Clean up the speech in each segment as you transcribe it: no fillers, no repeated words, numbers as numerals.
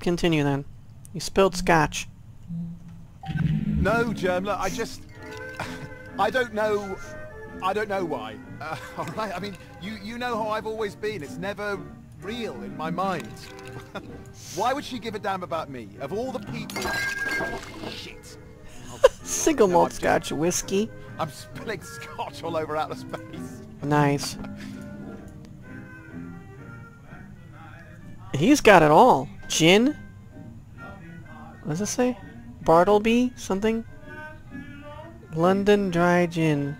Continue then. You spilled scotch. No, Germla, I don't know why. All right, I mean, you know how I've always been. It's never real in my mind. Why would she give a damn about me? Of all the people... Oh, shit. Single malt scotch whiskey. I'm spilling scotch all over outer space. Nice. He's got it all. Gin? What does it say? Bartleby? Something? London Dry Gin.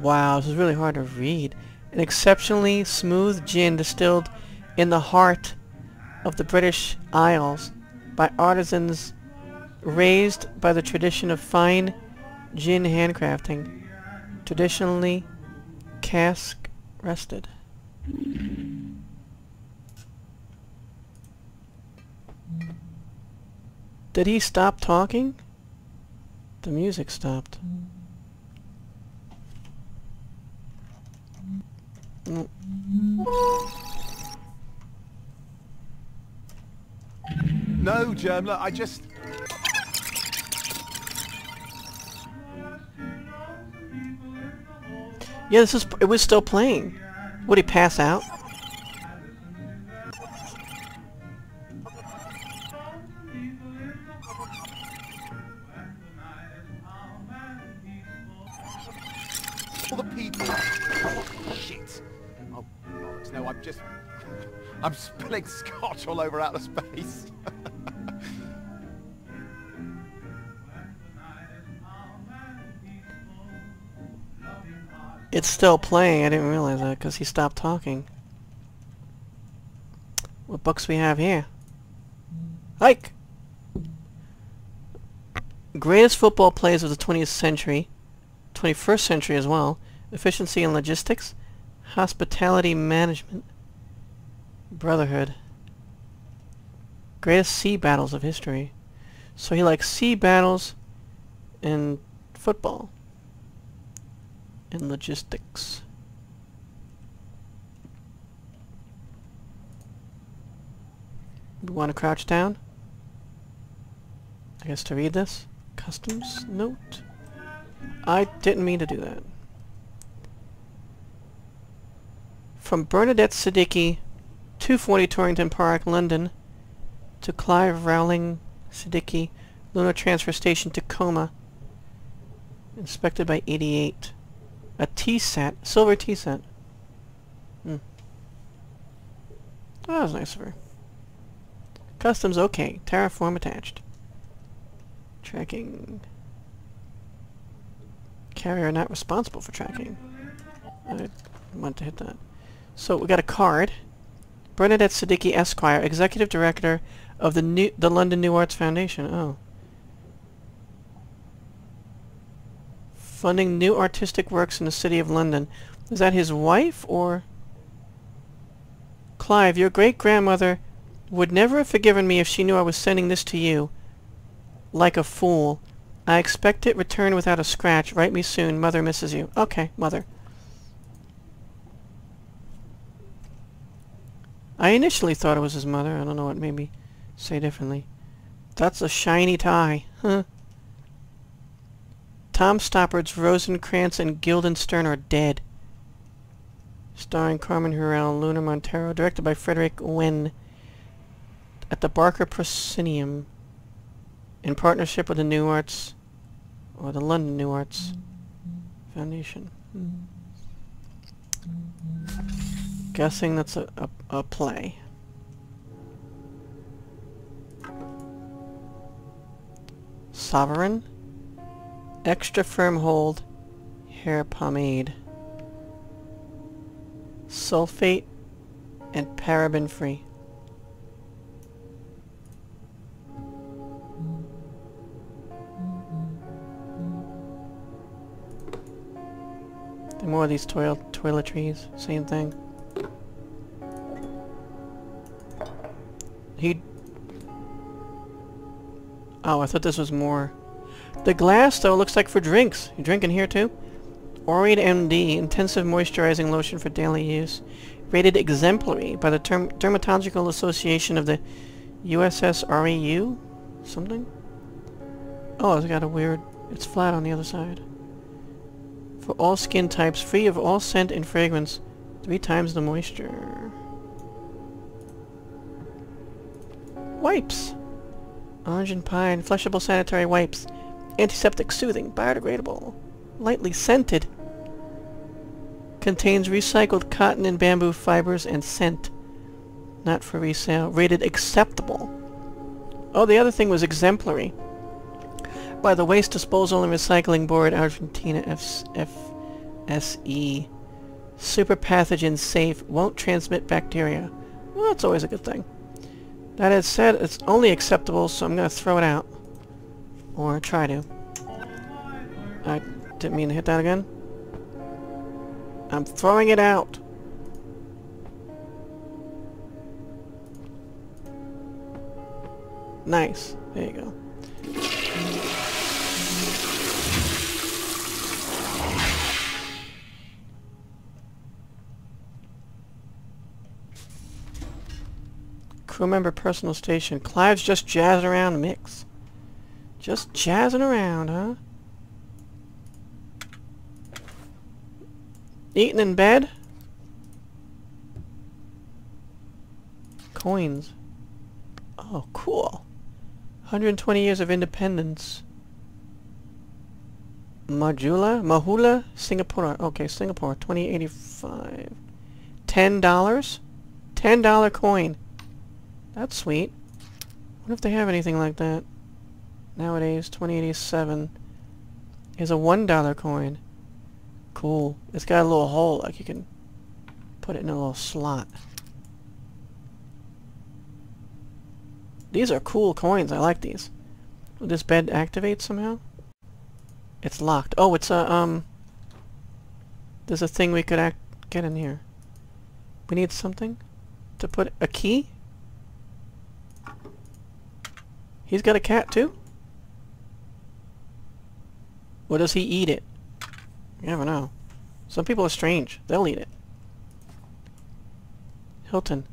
Wow, this is really hard to read. An exceptionally smooth gin distilled in the heart of the British Isles by artisans raised by the tradition of fine gin handcrafting. Traditionally cask rested. Did he stop talking? The music stopped. No, Germla, Yeah, this is... It was still playing. Would he pass out? I'm spilling scotch all over outer space. It's still playing. I didn't realize that because he stopped talking. What books we have here? Ike! Greatest football plays of the 20th century. 21st century as well. Efficiency and logistics. Hospitality management. Brotherhood. Greatest sea battles of history. So he likes sea battles and football and logistics. We want to crouch down? I guess to read this. Customs note. I didn't mean to do that. From Bernadette Siddiqui, 240 Torrington Park, London, to Clive Rowling Siddiqui, Lunar Transfer Station, Tacoma, inspected by 88. A tea set, silver tea set. Oh, that was nice of her. Customs okay, terraform attached. Tracking. Carrier not responsible for tracking. I meant to hit that. So we got a card. Bernadette Siddiqui, Esquire, Executive Director of the London New Arts Foundation. Oh. Funding new artistic works in the city of London. Is that his wife, or...? Clive, your great-grandmother would never have forgiven me if she knew I was sending this to you. Like a fool. I expect it returned without a scratch. Write me soon. Mother misses you. Okay, Mother. I initially thought it was his mother. I don't know what made me say differently. That's a shiny tie. Huh. Tom Stoppard's Rosencrantz and Guildenstern Are Dead. Starring Carmen Hurrell and Luna Montero. Directed by Frederick Wynn. At the Barker Proscenium. In partnership with the New Arts... or the London New Arts Foundation. Guessing that's a play. Sovereign. Extra firm hold. Hair pomade. Sulfate and paraben free. More of these toiletries. Same thing. Oh, I thought this was more... The glass, though, looks like for drinks. You drinking here, too? Orid MD, intensive moisturizing lotion for daily use. rated exemplary by the Dermatological Association of the USSREU? Something? Oh, it's got a weird... It's flat on the other side. For all skin types, free of all scent and fragrance, 3 times the moisture. Wipes! Orange and pine, flushable sanitary wipes. Antiseptic, soothing, biodegradable. Lightly scented. Contains recycled cotton and bamboo fibers and scent. Not for resale. Rated acceptable. Oh, the other thing was exemplary. By the Waste Disposal and Recycling Board, Argentina FSE. Super pathogen safe. Won't transmit bacteria. Well, that's always a good thing. That is said, it's only acceptable, so I'm going to throw it out. Or try to. I didn't mean to hit that again. I'm throwing it out. Nice. There you go. Crew member personal station. Clive's just jazzing around the mix. Just jazzing around, huh? Eating in bed? Coins. Oh, cool. 120 years of independence. Mahula, Singapore. Okay, Singapore, 2085. $10? $10 coin. That's sweet. I wonder if they have anything like that. Nowadays, 2087 is a $1 coin. Cool. It's got a little hole, like you can put it in a little slot. These are cool coins. I like these. Will this bed activate somehow? It's locked. Oh, it's a, there's a thing we could get in here. We need something to put a key? He's got a cat, too? Or does he eat it? You never know. Some people are strange. They'll eat it. Hilton.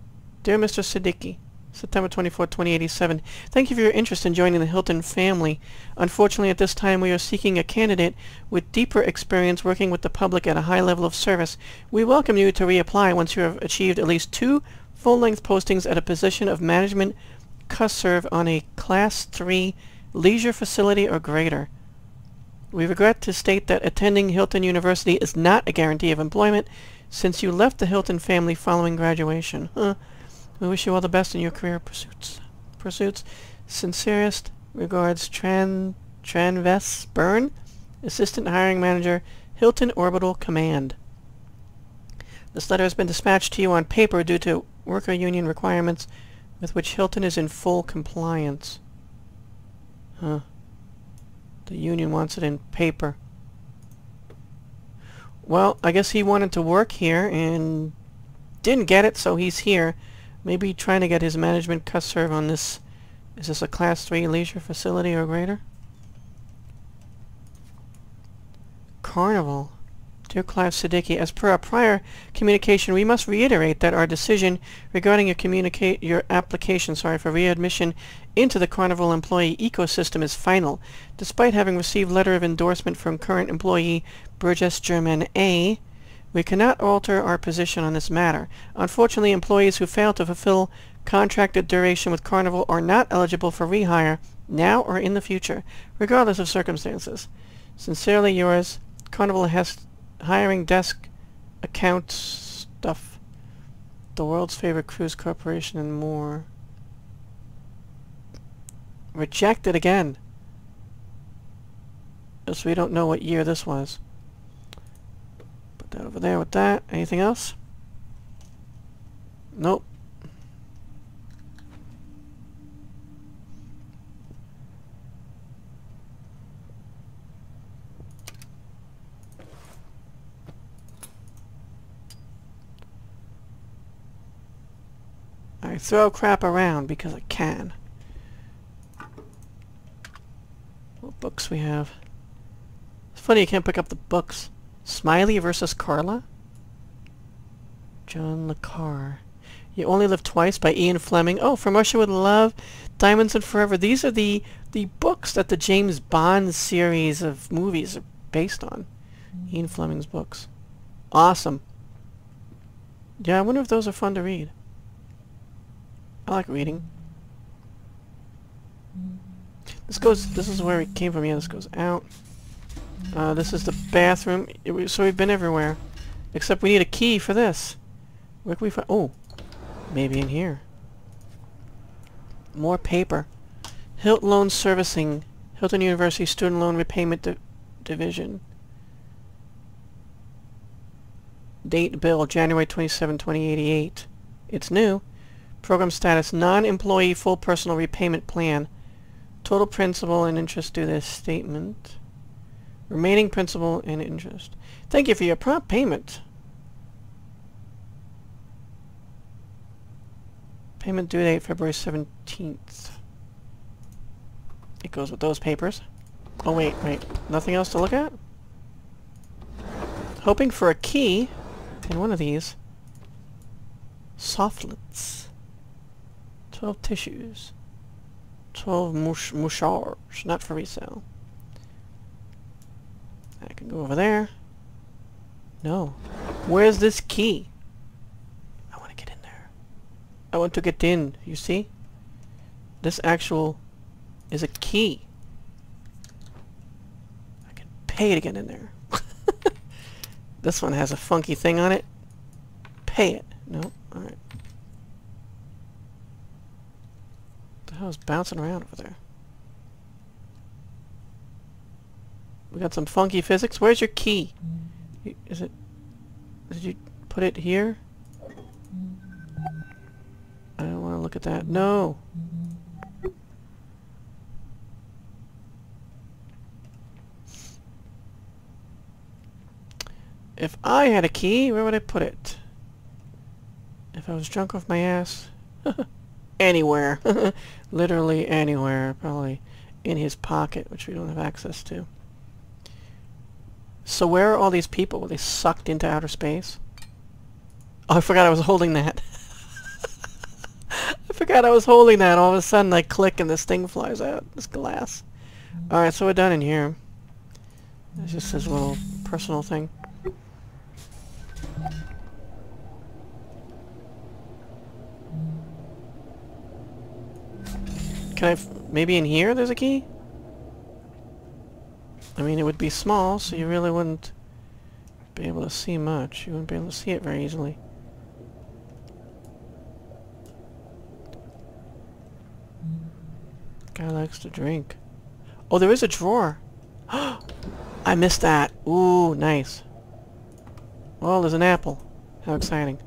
Dear Mr. Siddiqui, September 24, 2087. Thank you for your interest in joining the Hilton family. Unfortunately, at this time, we are seeking a candidate with deeper experience working with the public at a high level of service. We welcome you to reapply once you have achieved at least 2 full-length postings at a position of management serve on a Class 3 leisure facility or greater. We regret to state that attending Hilton University is not a guarantee of employment since you left the Hilton family following graduation. We wish you all the best in your career pursuits. Sincerest regards, Tranves Bern, Assistant Hiring Manager, Hilton Orbital Command. This letter has been dispatched to you on paper due to worker union requirements with which Hilton is in full compliance. Huh. The union wants it in paper. Well, I guess he wanted to work here and didn't get it, so he's here. Maybe trying to get his management cuss serve on this. Is this a Class 3 leisure facility or greater? Carnival. Dear Clive Siddiqui, as per our prior communication, we must reiterate that our decision regarding your application for readmission into the Carnival employee ecosystem is final. Despite having received letter of endorsement from current employee Burgess German A, we cannot alter our position on this matter. Unfortunately, employees who fail to fulfill contracted duration with Carnival are not eligible for rehire now or in the future, regardless of circumstances. Sincerely yours, Carnival Hiring Desk, Accounts Stuff, the world's favorite cruise corporation, and more. Rejected again. Yes, we don't know what year this was. Put that over there with that. Anything else? Nope. I throw crap around because I can. What books we have? It's funny you can't pick up the books. Smiley versus Carla? John Le Carr. You Only Live Twice by Ian Fleming. Oh, From Russia With Love, Diamonds and Forever. These are the books that the James Bond series of movies are based on. Ian Fleming's books. Awesome. Yeah, I wonder if those are fun to read. I like reading. This goes, this is where it came from. Yeah, this goes out. This is the bathroom. So we've been everywhere. Except we need a key for this. Where can we find... Oh, maybe in here. More paper. Hilton Loan Servicing. Hilton University Student Loan Repayment Division. Date bill, January 27, 2088. It's new. Program status, non-employee full personal repayment plan. Total principal and interest due this statement. Remaining principal and interest. Thank you for your prompt payment. Payment due date February 17th. It goes with those papers. Oh wait, wait. Nothing else to look at? Hoping for a key in one of these. Softlets. 12 tissues. 12 mouchards, not for resale. I can go over there. No. Where's this key? I want to get in there. I want to get in, you see? This actual is a key. I can pay to get in there. This one has a funky thing on it. Pay it. No? Alright. What the hell is bouncing around over there? We got some funky physics. Where's your key? Is it... Did you put it here? I don't want to look at that. No! If I had a key, where would I put it? If I was drunk off my ass? Anywhere. Literally anywhere. Probably in his pocket, which we don't have access to. So where are all these people? Were they sucked into outer space? Oh, I forgot I was holding that. I forgot I was holding that. All of a sudden I click and this thing flies out. This glass. Alright, so we're done in here. It's just this little personal thing. Can I... maybe in here there's a key? I mean, it would be small, so you really wouldn't be able to see much. You wouldn't be able to see it very easily. Guy likes to drink. Oh, there is a drawer! I missed that! Ooh, nice. Well, there's an apple. How exciting.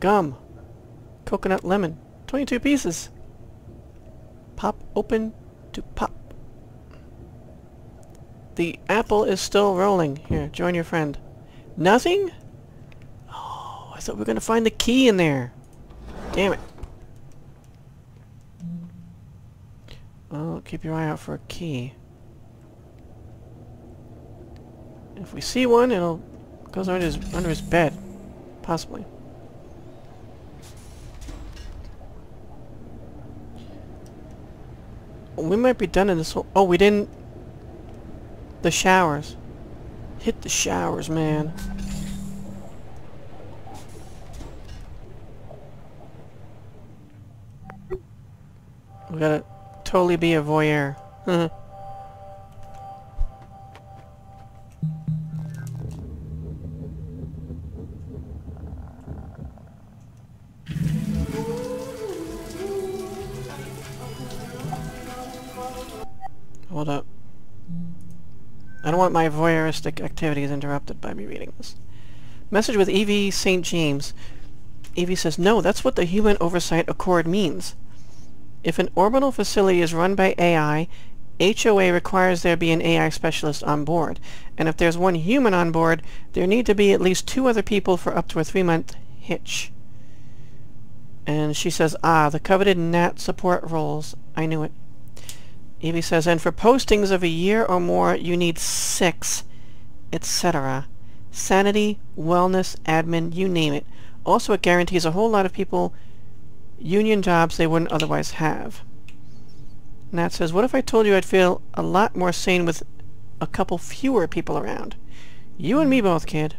Gum. Coconut lemon. 22 pieces. Pop open to pop. The apple is still rolling. Here, join your friend. Nothing? Oh, I thought we were going to find the key in there. Damn it. Well, keep your eye out for a key. If we see one, it'll... goes under his bed. Possibly. We might be done in this whole... Oh, we didn't... The showers. Hit the showers, man. We gotta totally be a voyeur. Hold up. I don't want my voyeuristic activities interrupted by me reading this. Message with Evie St. James. Evie says, no, that's what the Human Oversight Accord means. If an orbital facility is run by AI, HOA requires there be an AI specialist on board. And if there's one human on board, there need to be at least 2 other people for up to a 3-month hitch. And she says, ah, the coveted Nat support roles. I knew it. Evie says, and for postings of a year or more, you need 6, etc. sanity, wellness, admin, you name it. Also, it guarantees a whole lot of people union jobs they wouldn't otherwise have. Nat says, what if I told you I'd feel a lot more sane with a couple fewer people around? You and me both, kid.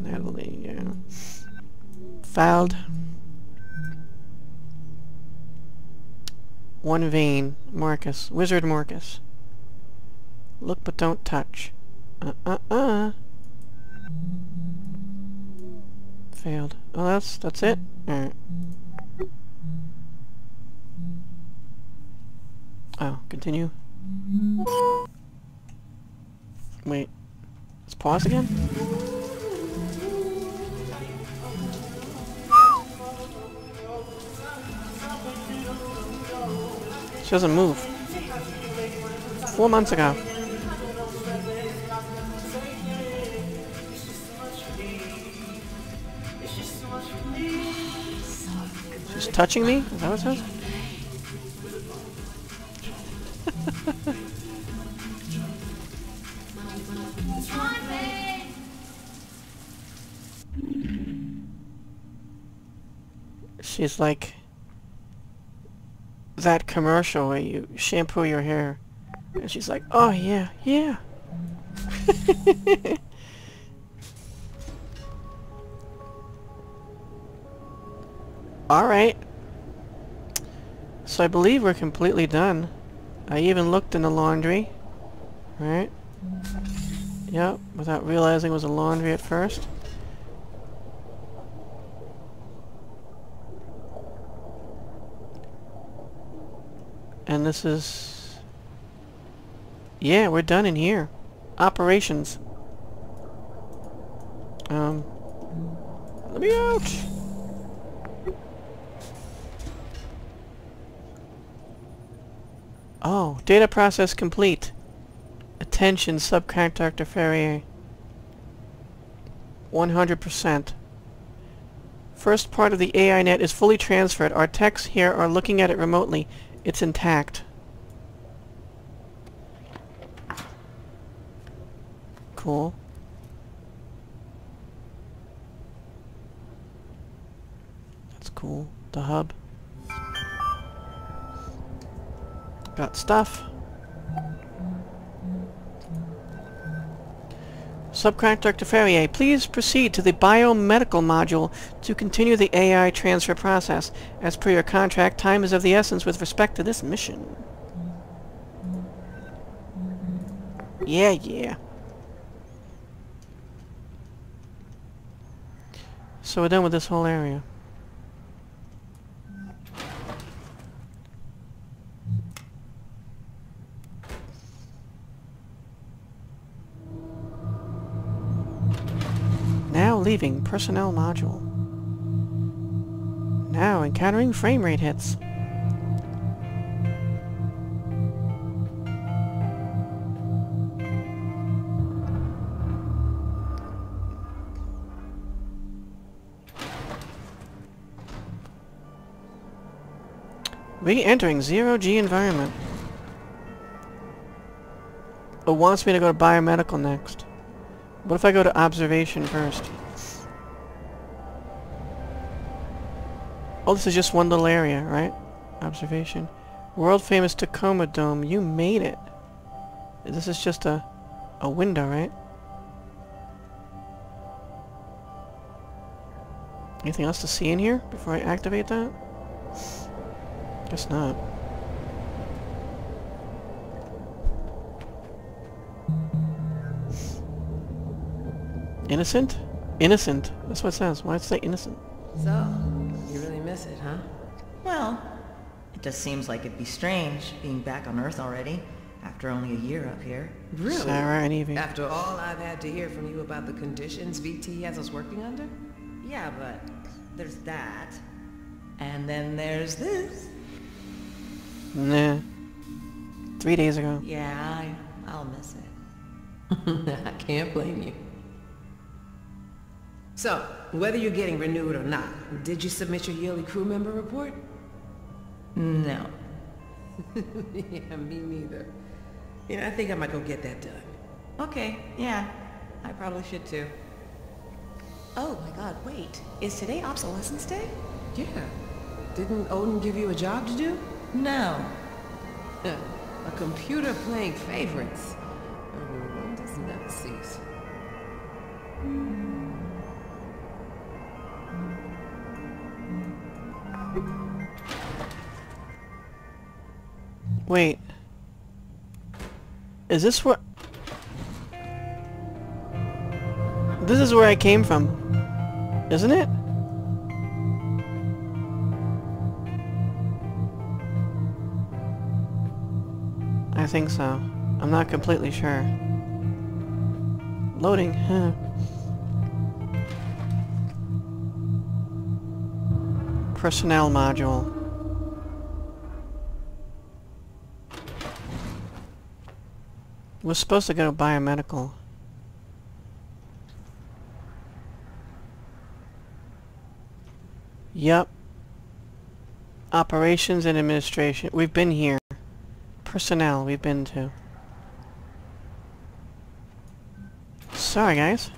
Natalie, yeah. Fouled. One vein. Marcus. Wizard Marcus. Look but don't touch. Failed. Oh, that's it? Alright. Oh, continue. Wait. Let's pause again? She doesn't move. 4 months ago. She's touching me? Is that what it says? She's like that commercial where you shampoo your hair and she's like, oh yeah, yeah. Alright, so I believe we're completely done. I even looked in the laundry, right? Yep, without realizing it was a laundry at first. And this is... yeah, we're done in here. Operations. Let me out! Oh, data process complete. Attention, subcontractor Ferrier. 100%. First part of the AI net is fully transferred. Our techs here are looking at it remotely. It's intact. Cool. That's cool. The hub. Got stuff. Subcontractor Ferrier, please proceed to the biomedical module to continue the AI transfer process. As per your contract, time is of the essence with respect to this mission. Yeah, yeah. So we're done with this whole area. Leaving personnel module. Now encountering frame rate hits. Re-entering 0G environment. It wants me to go to biomedical next. What if I go to observation first? Oh, this is just one little area, right? Observation. World-famous Tacoma Dome. You made it. This is just a window, right? Anything else to see in here before I activate that? Guess not. Innocent? Innocent. That's what it says. Why did it say innocent? So... it, huh? Well, it just seems like it'd be strange being back on Earth already after only a year up here. Really? Sarah and Evie. After all I've had to hear from you about the conditions VT has us working under? Yeah, but there's that. And then there's this. Nah. 3 days ago. Yeah, I'll miss it. I can't blame you. So, whether you're getting renewed or not, did you submit your yearly crew member report? No. Yeah, me neither. You know, I think I might go get that done. Okay, yeah. I probably should too. Oh my god, wait. Is today Obsolescence Day? Yeah. Didn't Odin give you a job to do? No. A computer playing favorites. One does never cease. Wait. Is this where... This is where I came from, isn't it? I think so. I'm not completely sure. Loading, huh? Personnel module. We're supposed to go to biomedical. Yep. Operations and administration. We've been here. Personnel, we've been to. Sorry, guys.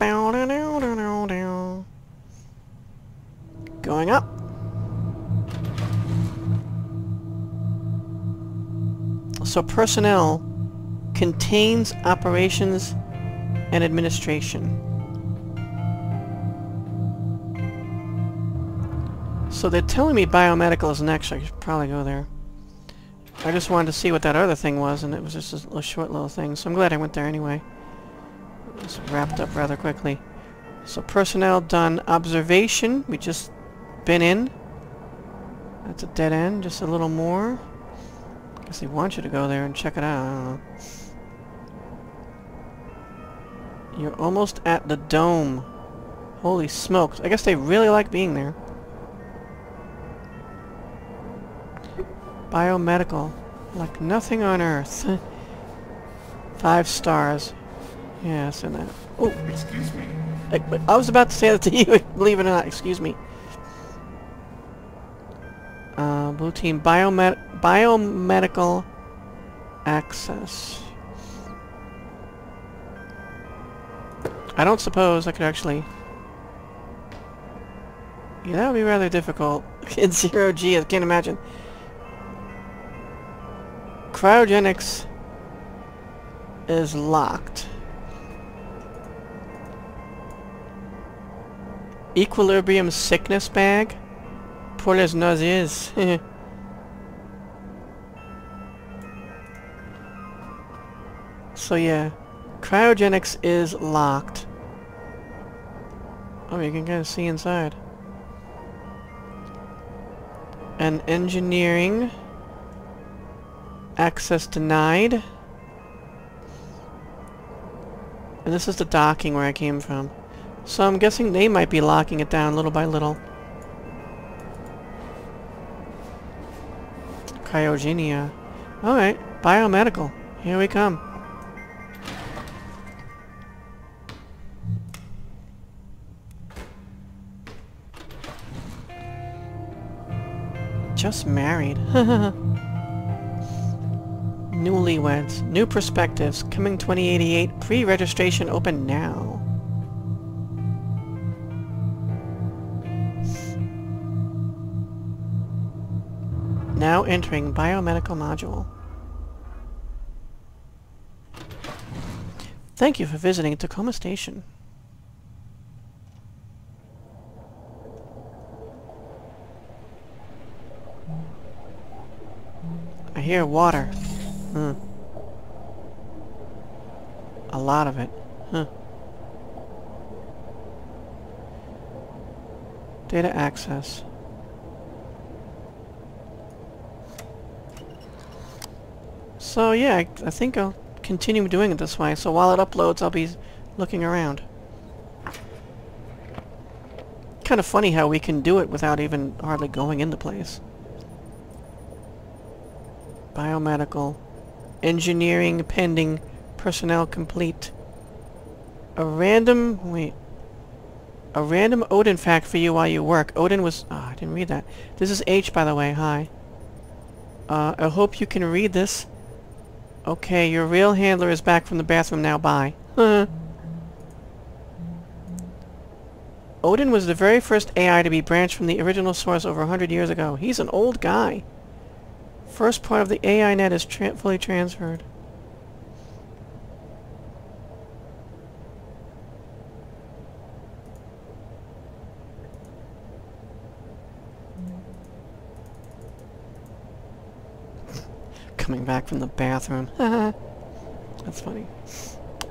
Going up. So personnel contains operations and administration. So they're telling me biomedical is next. I should probably go there. I just wanted to see what that other thing was, and it was just a short little thing. So I'm glad I went there anyway. It was wrapped up rather quickly. So personnel done. Observation. We just been in. That's a dead end. Just a little more. I guess they want you to go there and check it out. I don't know. You're almost at the dome. Holy smokes. I guess they really like being there. Biomedical, like nothing on Earth. 5 stars. Yeah, it's in that. Oh, excuse me. I was about to say that to you, believe it or not. Excuse me. Blue team, biomedical access. I don't suppose I could actually. Yeah, that would be rather difficult. In 0G, I can't imagine. Cryogenics is locked. Equilibrium sickness bag pour les nauseas. So yeah, cryogenics is locked. Oh, you can kind of see inside. And engineering. Access denied. And this is the docking where I came from. So I'm guessing they might be locking it down little by little. Cryogenia. Alright, biomedical. Here we come. Just married. Newlyweds. New perspectives. Coming 2088. Pre-registration open now. Now entering biomedical module. Thank you for visiting Tacoma Station. I hear water. A lot of it. Data access. So yeah, I think I'll continue doing it this way. So while it uploads, I'll be looking around. Kind of funny how we can do it without even hardly going into place. Biomedical. Engineering pending. Personnel complete. A random Odin fact for you while you work. Odin was... Ah, I didn't read that. This is H, by the way. Hi. I hope you can read this. Okay, your real handler is back from the bathroom now. Bye. Odin was the very first AI to be branched from the original source over 100 years ago. He's an old guy. First part of the AI net is fully transferred. Coming back from the bathroom. That's funny.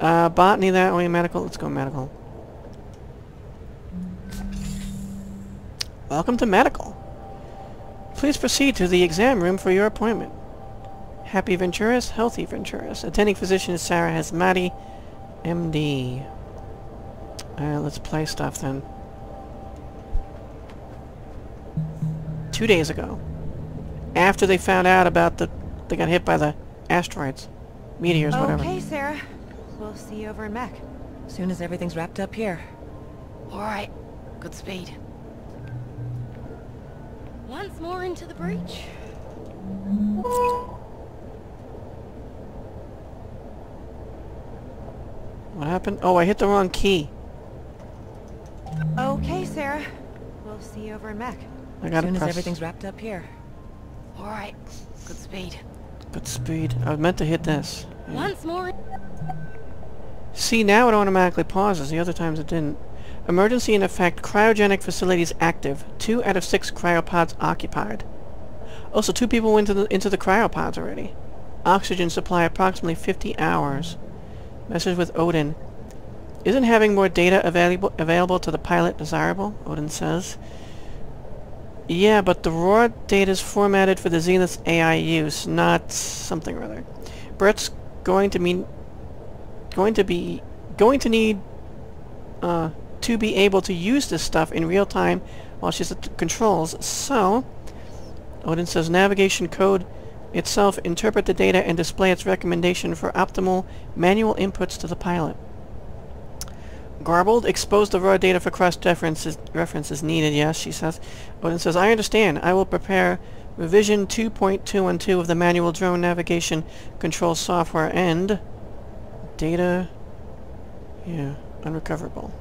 Botany that way, medical. Let's go medical. Welcome to medical. Please proceed to the exam room for your appointment. Happy Venturis, healthy Venturis. Attending physician is Sarah Hazmati, MD. Let's play stuff then. 2 days ago. After they found out about they got hit by the asteroids. Meteors, whatever. Okay, Sarah. We'll see you over in Mech. As soon as everything's wrapped up here. Alright. Good speed. Once more into the breach. What happened? Oh, I hit the wrong key. Okay, Sarah. We'll see you over in Mech. I gotta press. As soon as everything's wrapped up here. Alright. Good speed. Good speed. I meant to hit this. Yeah. Once more. See, now it automatically pauses. The other times it didn't. Emergency in effect. Cryogenic facilities active. 2 out of 6 cryopods occupied. Also, 2 people went into the cryopods already. Oxygen supply approximately 50 hours. Message with Odin. Isn't having more data available to the pilot desirable? Odin says. Yeah, but the raw data is formatted for the Zenith's AI use, not something or other. Brett's going to be able to use this stuff in real time while she's at the controls. So, Odin says navigation code itself interpret the data and display its recommendation for optimal manual inputs to the pilot. Garbled, expose the raw data for cross-reference is needed, yes, she says. Odin says, I understand. I will prepare revision 2.212 of the manual drone navigation control software and data, yeah, unrecoverable.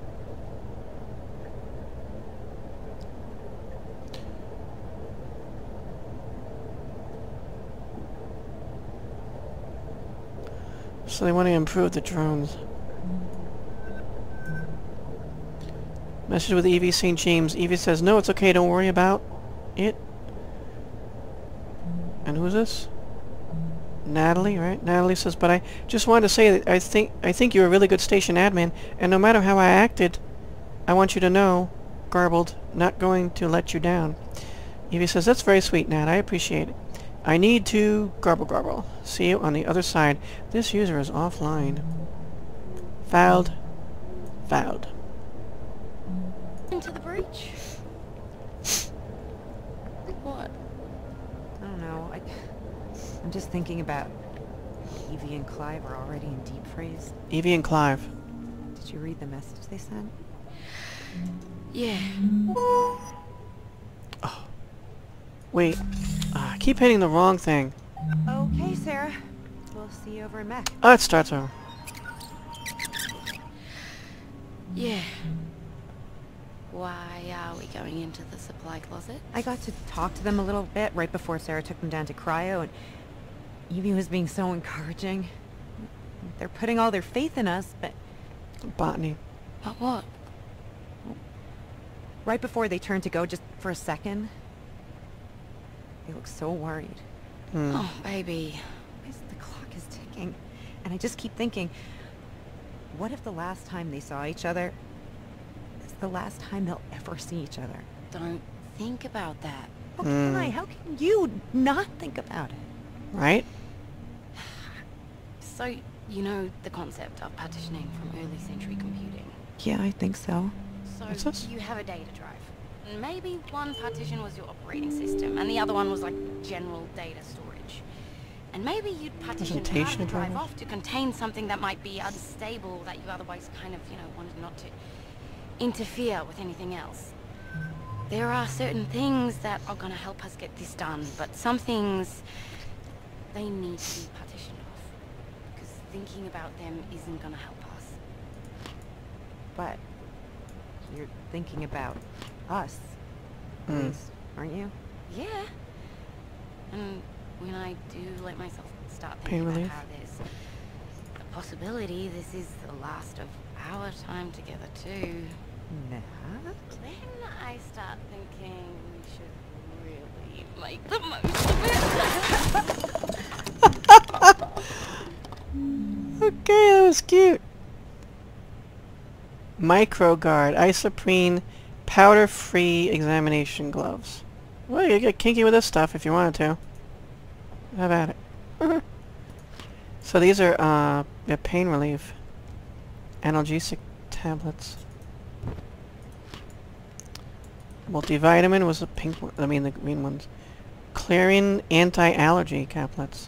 So they want to improve the drones. Message with Evie St. James. Evie says, no, it's okay, don't worry about it. And who's this? Natalie, right? Natalie says, but I just wanted to say that I think you're a really good station admin, and no matter how I acted, I want you to know, garbled, not going to let you down. Evie says, that's very sweet, Nat, I appreciate it. I need to garble. See you on the other side. This user is offline. Fouled. Fouled. Into the breach. What? I don't know. I'm just thinking about Evie and Clive are already in deep freeze. Evie and Clive. Did you read the message they sent? Yeah. Oh. Wait. I keep hitting the wrong thing. Okay, Sarah. We'll see you over in Mech. Oh, it starts over. Yeah. Why are we going into the supply closet? I got to talk to them a little bit right before Sarah took them down to cryo, and Evie was being so encouraging. They're putting all their faith in us, but... Botany. But what? Right before they turned to go just for a second, they looked so worried. Hmm. Oh, baby. The clock is ticking, and I just keep thinking, what if the last time they saw each other... the last time they'll ever see each other. Don't think about that. How can I? How can you not think about it? Right? So, you know the concept of partitioning from early century computing? Yeah, I think so. So, you have a data drive. Maybe one partition was your operating system, and the other one was like general data storage. And maybe you'd partition part of the drive off to contain something that might be unstable that you otherwise kind of, you know, wanted not to... interfere with anything else. There are certain things that are gonna help us get this done, but some things they need to be partitioned off. thinking about them isn't gonna help us. But you're thinking about us, at least, aren't you? Yeah. And when I do let myself start thinking about how there's a possibility this is the last of our time together too. Nat? Then I start thinking we should really make the most of it. Okay, that was cute. Microguard, isoprene, powder-free examination gloves. Well, you get kinky with this stuff if you wanted to. How about it? So these are pain relief, analgesic tablets. Multivitamin was the pink one. I mean the green ones. Clarin anti-allergy caplets.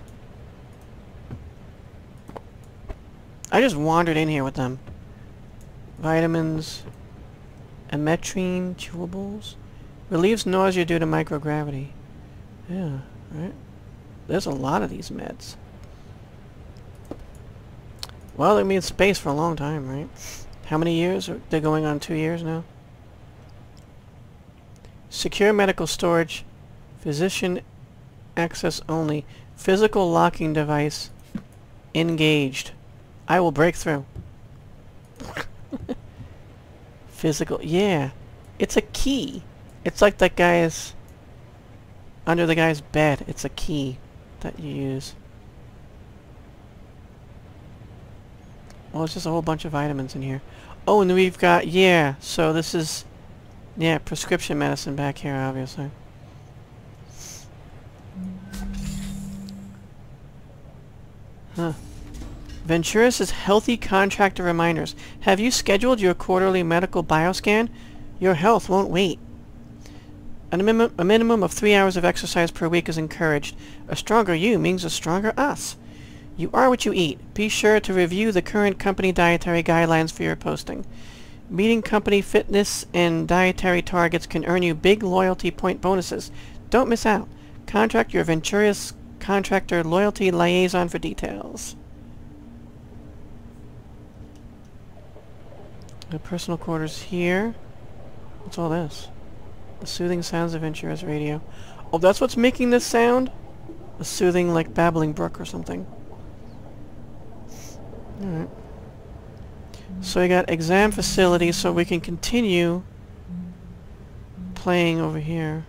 I just wandered in here with them. Vitamins, Emetrine, chewables, relieves nausea due to microgravity. Yeah, right? There's a lot of these meds. Well, they've been in space for a long time, right? How many years? They're going on 2 years now. Secure medical storage, physician access only, physical locking device engaged. I will break through. Physical, yeah. It's a key. It's like that guy's... under the guy's bed. It's a key that you use. Well, it's just a whole bunch of vitamins in here. Oh, and we've got... yeah, so this is... yeah, prescription medicine back here, obviously. Huh. Venturis' healthy contractor reminders. Have you scheduled your quarterly medical bioscan? Your health won't wait. A minimum of 3 hours of exercise per week is encouraged. A stronger you means a stronger us. You are what you eat. Be sure to review the current company dietary guidelines for your posting. Meeting company fitness and dietary targets can earn you big loyalty point bonuses. Don't miss out. Contact your Venturis contractor loyalty liaison for details. The personal quarters here. What's all this? The soothing sounds of Venturis radio. Oh, that's what's making this sound? A soothing, like, babbling brook or something. Alright. So we got exam facility, so we can continue playing over here.